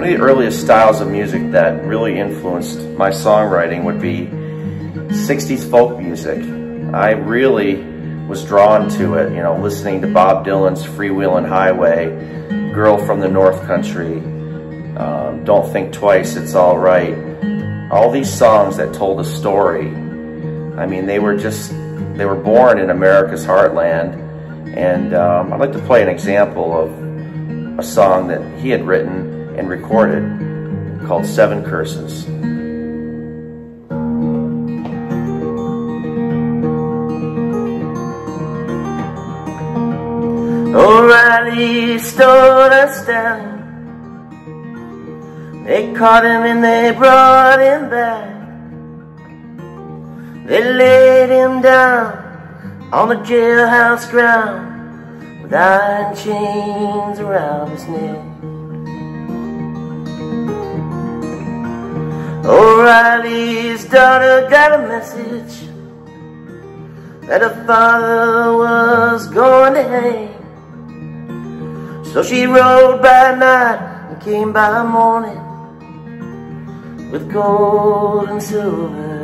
One of the earliest styles of music that really influenced my songwriting would be 60s folk music. I really was drawn to it, you know, listening to Bob Dylan's Freewheelin' Highway, Girl from the North Country, Don't Think Twice, It's All Right. All these songs that told a story. I mean, they were born in America's heartland. And I'd like to play an example of a song that he had written and recorded called Seven Curses. O'Reilly stood us down. They caught him and they brought him back. They laid him down on the jailhouse ground with iron chains around his neck. O'Reilly's daughter got a message that her father was going to hang. So she rode by night and came by morning with gold and silver.